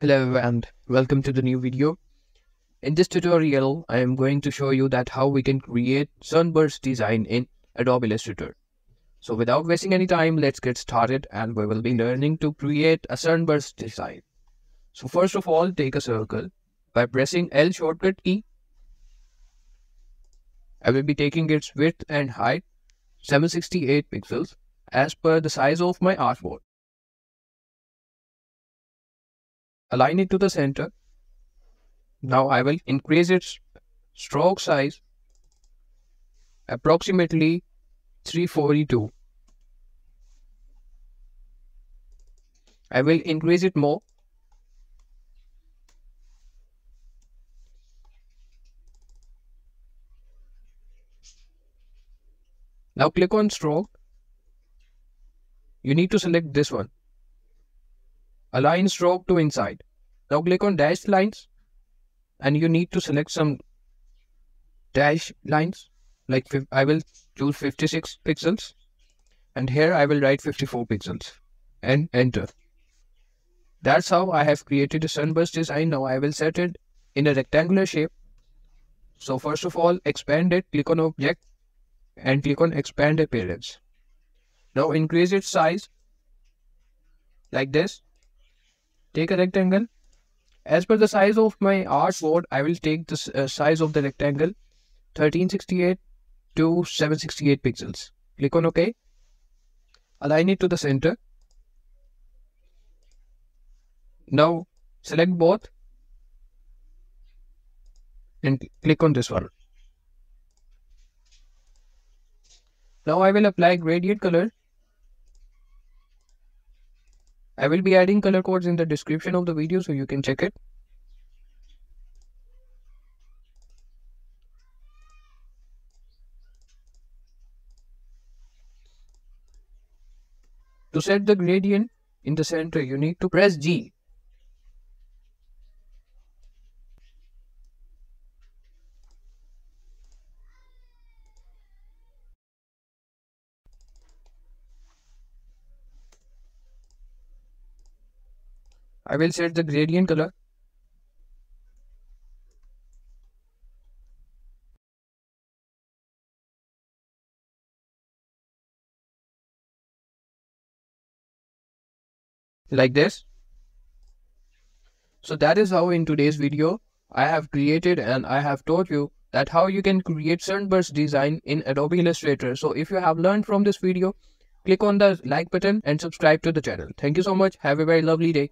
Hello and welcome to the new video. In this tutorial, I am going to show you that how we can create sunburst design in Adobe Illustrator. So without wasting any time, let's get started and we will be learning to create a sunburst design. So first of all, take a circle by pressing L shortcut key. I will be taking its width and height 768 pixels as per the size of my artboard. Align it to the center. Now I will increase its stroke size approximately 342. I will increase it more. Now click on stroke. You need to select this one. Align stroke to inside. Now click on dashed lines and you need to select some dashed lines. Like I will choose 56 pixels and here I will write 54 pixels and enter. That's how I have created a sunburst design. Now I will set it in a rectangular shape. So first of all, expand it, click on object and click on expand appearance. Now increase its size like this. Take a rectangle. As per the size of my artboard, I will take the size of the rectangle 1368 to 768 pixels. Click on OK. Align it to the center. Now select both and click on this one. Now I will apply gradient color. I will be adding color codes in the description of the video so you can check it. To set the gradient in the center, you need to press G. I will set the gradient color. Like this. So that is how in today's video, I have created and I have taught you that how you can create sunburst design in Adobe Illustrator. So if you have learned from this video, click on the like button and subscribe to the channel. Thank you so much. Have a very lovely day.